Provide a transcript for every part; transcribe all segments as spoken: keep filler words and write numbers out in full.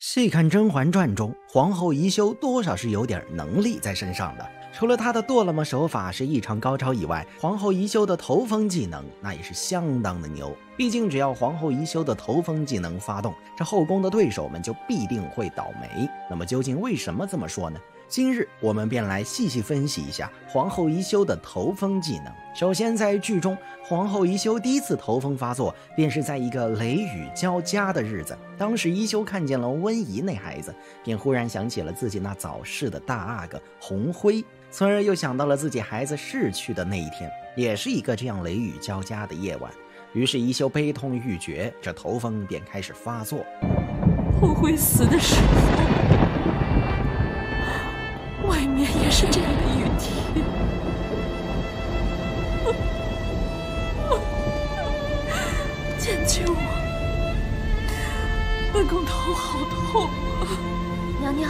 细看《甄嬛传》中，皇后宜修多少是有点能力在身上的。除了她的堕落么手法是异常高超以外，皇后宜修的头风技能那也是相当的牛。毕竟只要皇后宜修的头风技能发动，这后宫的对手们就必定会倒霉。那么究竟为什么这么说呢？今日我们便来细细分析一下皇后宜修的头风技能。首先，在剧中，皇后宜修第一次头风发作，便是在一个雷雨交加的日子。当时宜修看见了温宜那孩子，便忽然想起了自己那早逝的大阿哥洪辉，从而又想到了自己孩子逝去的那一天，也是一个这样雷雨交加的夜晚。于是宜修悲痛欲绝，这头风便开始发作。洪辉死的时候，外面也是这样的雨天，救救我！本宫头好痛啊！娘娘。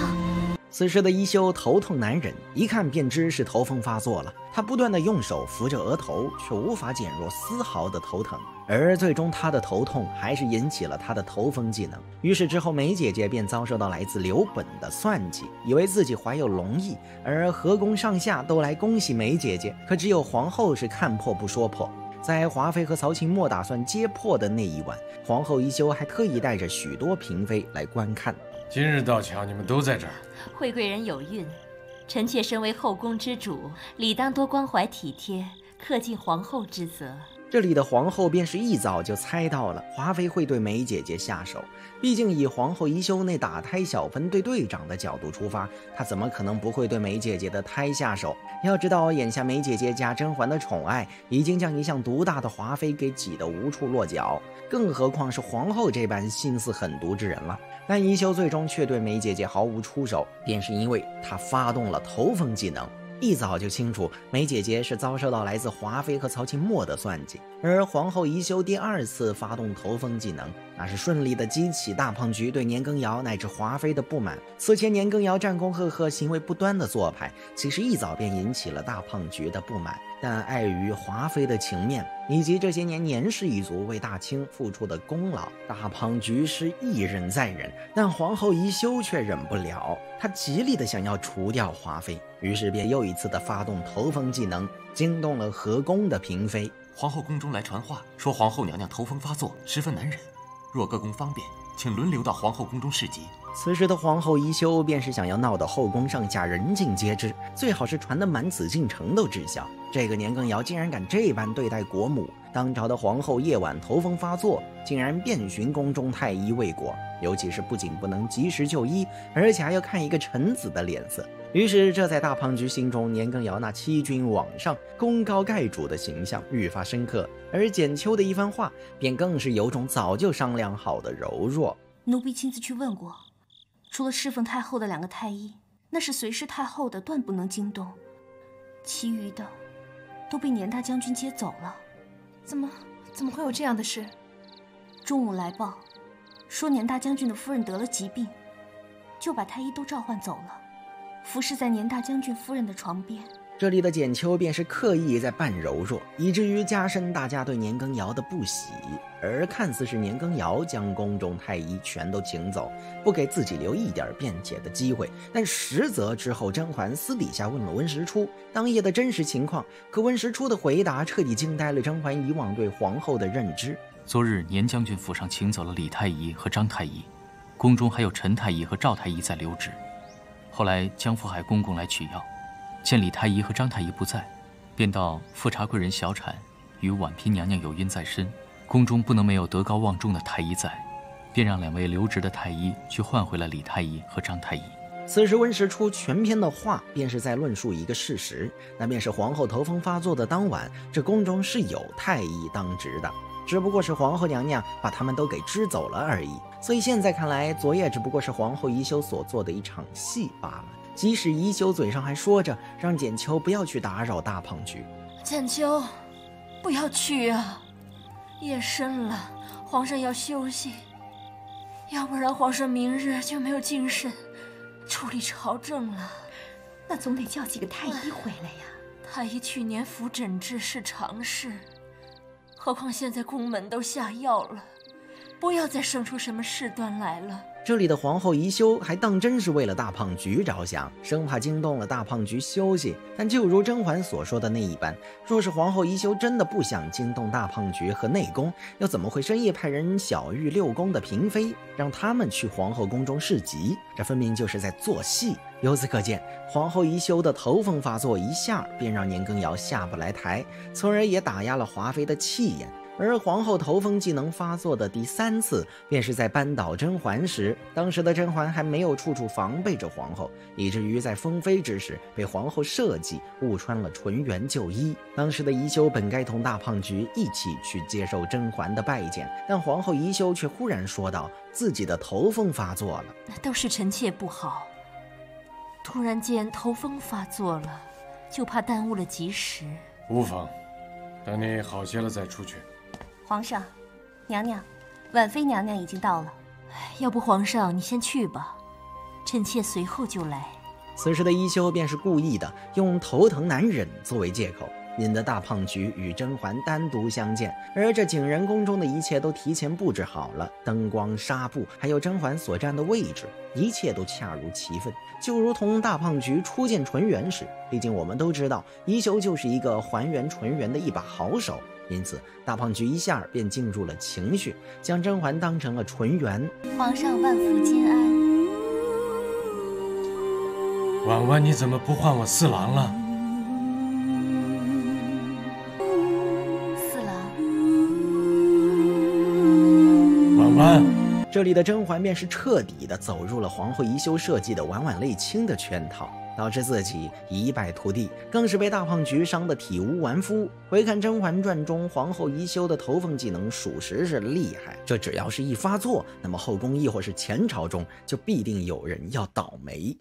此时的宜修头痛难忍，一看便知是头风发作了。她不断的用手扶着额头，却无法减弱丝毫的头疼。而最终她的头痛还是引起了她的头风技能，于是之后梅姐姐便遭受到来自刘本的算计，以为自己怀有龙翼，而和宫上下都来恭喜梅姐姐，可只有皇后是看破不说破。在华妃和曹琴墨打算揭破的那一晚，皇后宜修还特意带着许多嫔妃来观看。今日到瞧，你们都在这儿。惠贵人有孕，臣妾身为后宫之主，理当多关怀体贴，恪尽皇后之责。这里的皇后便是一早就猜到了华妃会对梅姐姐下手，毕竟以皇后宜修那打胎小分队队长的角度出发，她怎么可能不会对梅姐姐的胎下手？要知道眼下梅姐姐加甄嬛的宠爱已经将一向独大的华妃给挤得无处落脚，更何况是皇后这般心思狠毒之人了。但宜修最终却对梅姐姐毫无出手，便是因为她发动了头风技能。一早就清楚梅姐姐是遭受到来自华妃和曹琴墨的算计，而皇后宜修第二次发动头风技能，那是顺利的激起大胖菊对年羹尧乃至华妃的不满。此前年羹尧战功赫赫，行为不端的做派，其实一早便引起了大胖菊的不满，但碍于华妃的情面以及这些年年氏一族为大清付出的功劳，大胖菊是一忍再忍，但皇后宜修却忍不了，她极力的想要除掉华妃，于是便又一次的发动头风技能，惊动了和宫的嫔妃。皇后宫中来传话，说皇后娘娘头风发作，十分难忍，若各宫方便，请轮流到皇后宫中示疾。此时的皇后宜修便是想要闹得后宫上下人尽皆知，最好是传得满紫禁城都知晓。这个年羹尧竟然敢这般对待国母，当朝的皇后夜晚头风发作，竟然遍寻宫中太医未果，尤其是不仅不能及时就医，而且还要看一个臣子的脸色。于是这在大胖菊心中，年羹尧那欺君罔上、功高盖主的形象愈发深刻，而简秋的一番话便更是有种早就商量好的柔弱。奴婢亲自去问过，除了侍奉太后的两个太医，那是随侍太后的，断不能惊动，其余的都被年大将军接走了。怎么怎么会有这样的事？中午来报说年大将军的夫人得了疾病，就把太医都召唤走了，服侍在年大将军夫人的床边。这里的简秋便是刻意在扮柔弱，以至于加深大家对年羹尧的不喜。而看似是年羹尧将宫中太医全都请走，不给自己留一点辩解的机会，但实则之后甄嬛私底下问了温实初当夜的真实情况，可温实初的回答彻底惊呆了甄嬛以往对皇后的认知。昨日年将军府上请走了李太医和张太医，宫中还有陈太医和赵太医在留职，后来江福海公公来取药，见李太医和张太医不在，便道富察贵人小产与婉嫔娘娘有孕在身，宫中不能没有德高望重的太医在，便让两位留职的太医去换回了李太医和张太医。此时温实初全篇的话便是在论述一个事实，那便是皇后头风发作的当晚，这宫中是有太医当值的，只不过是皇后娘娘把他们都给支走了而已。所以现在看来，昨夜只不过是皇后宜修所做的一场戏罢了。即使宜修嘴上还说着让简秋不要去打扰大胖菊，简秋不要去啊，夜深了，皇上要休息，要不然皇上明日就没有精神处理朝政了。那总得叫几个太医回来呀、啊、太医去年服诊治是常事，何况现在宫门都下药了，不要再生出什么事端来了。这里的皇后宜修还当真是为了大胖菊着想，生怕惊动了大胖菊休息。但就如甄嬛所说的那一般，若是皇后宜修真的不想惊动大胖菊和内宫，又怎么会深夜派人小谕六宫的嫔妃，让他们去皇后宫中市集？这分明就是在做戏。由此可见，皇后宜修的头风发作一下便让年羹尧下不来台，从而也打压了华妃的气焰。而皇后头风技能发作的第三次，便是在扳倒甄嬛时。当时的甄嬛还没有处处防备着皇后，以至于在封妃之时被皇后设计误穿了纯元旧衣。当时的宜修本该同大胖菊一起去接受甄嬛的拜见，但皇后宜修却忽然说道，自己的头风发作了。那都是臣妾不好，突然间头风发作了，就怕耽误了吉时。无妨，等你好些了再出去。皇上，娘娘，婉妃娘娘已经到了。要不皇上你先去吧，臣妾随后就来。此时的宜修便是故意的，用头疼难忍作为借口，引得大胖菊与甄嬛单独相见。而这景仁宫中的一切都提前布置好了，灯光、纱布，还有甄嬛所站的位置，一切都恰如其分，就如同大胖菊初见纯元时。毕竟我们都知道，宜修就是一个还原纯元的一把好手。因此，大胖菊一下便进入了情绪，将甄嬛当成了纯元。皇上万福金安。婉婉，你怎么不唤我四郎了？四郎。婉婉。这里的甄嬛便是彻底的走入了皇后宜修设计的婉婉类卿的圈套，导致自己一败涂地，更是被大胖菊伤得体无完肤。回看《甄嬛传》中，皇后宜修的头风技能属实是厉害，这只要是一发作，那么后宫亦或是前朝中就必定有人要倒霉。